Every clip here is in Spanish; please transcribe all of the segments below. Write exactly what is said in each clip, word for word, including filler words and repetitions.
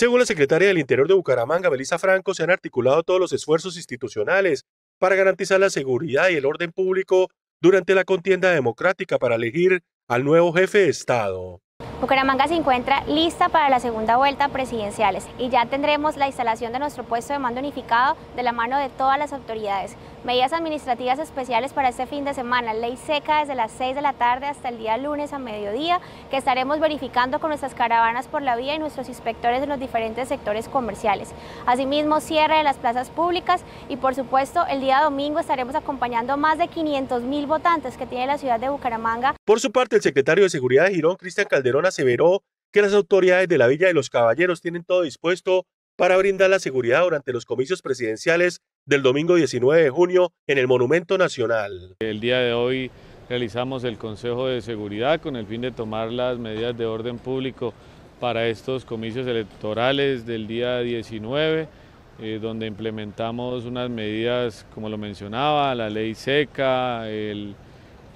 Según la secretaria del Interior de Bucaramanga, Melissa Franco, se han articulado todos los esfuerzos institucionales para garantizar la seguridad y el orden público durante la contienda democrática para elegir al nuevo jefe de Estado. Bucaramanga se encuentra lista para la segunda vuelta presidenciales y ya tendremos la instalación de nuestro puesto de mando unificado de la mano de todas las autoridades. Medidas administrativas especiales para este fin de semana, ley seca desde las seis de la tarde hasta el día lunes a mediodía, que estaremos verificando con nuestras caravanas por la vía y nuestros inspectores en los diferentes sectores comerciales. Asimismo, cierre de las plazas públicas y por supuesto el día domingo estaremos acompañando más de quinientos mil votantes que tiene la ciudad de Bucaramanga. Por su parte, el secretario de Seguridad de Girón, Cristian Calderón, aseveró que las autoridades de la Villa de los Caballeros tienen todo dispuesto para brindar la seguridad durante los comicios presidenciales del domingo diecinueve de junio en el Monumento Nacional. El día de hoy realizamos el Consejo de Seguridad con el fin de tomar las medidas de orden público para estos comicios electorales del día diecinueve, eh, donde implementamos unas medidas, como lo mencionaba, la ley seca, el...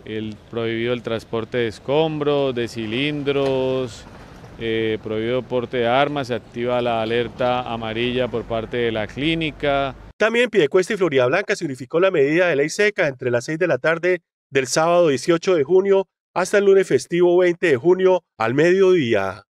El prohibido el transporte de escombros, de cilindros, eh, prohibido el porte de armas, se activa la alerta amarilla por parte de la clínica. También Piedecuesta y Florida Blanca se unificó la medida de ley seca entre las seis de la tarde del sábado dieciocho de junio hasta el lunes festivo veinte de junio al mediodía.